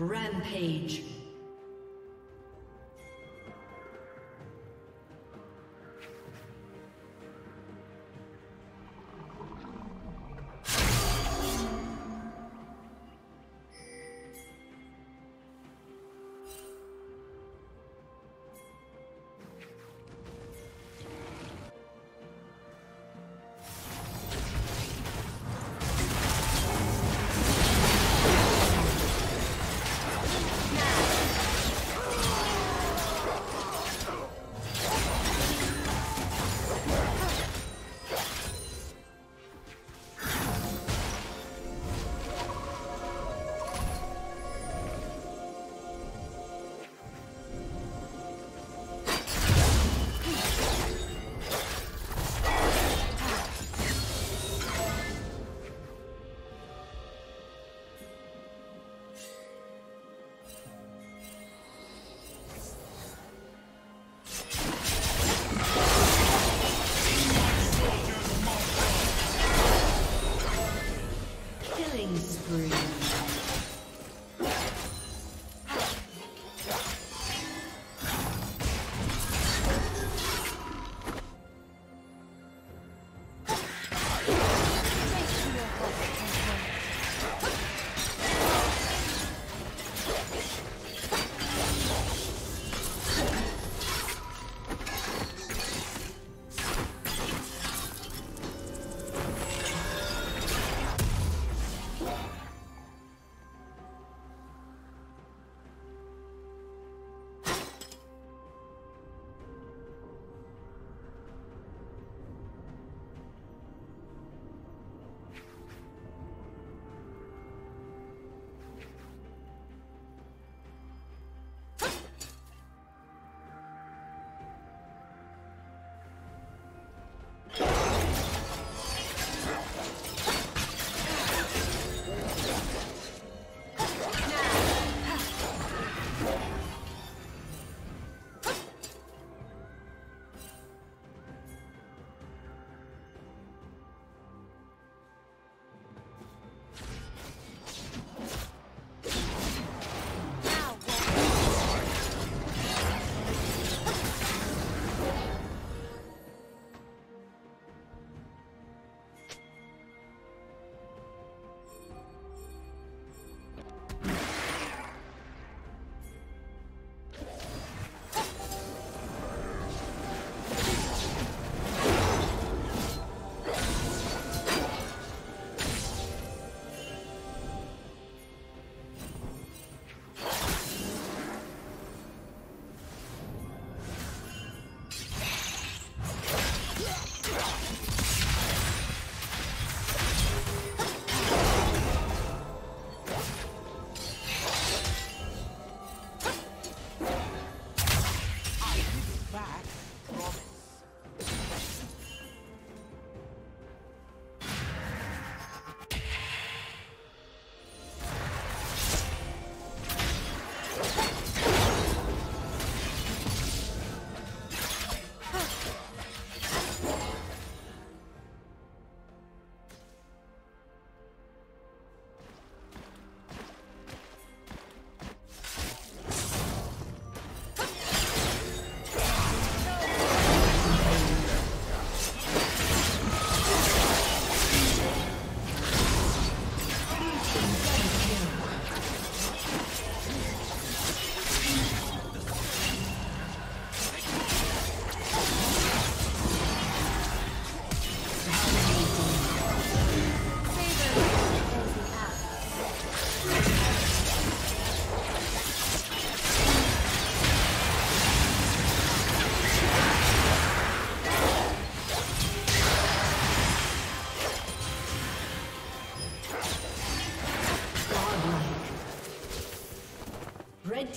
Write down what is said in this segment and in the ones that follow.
Rampage. Yeah.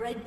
Red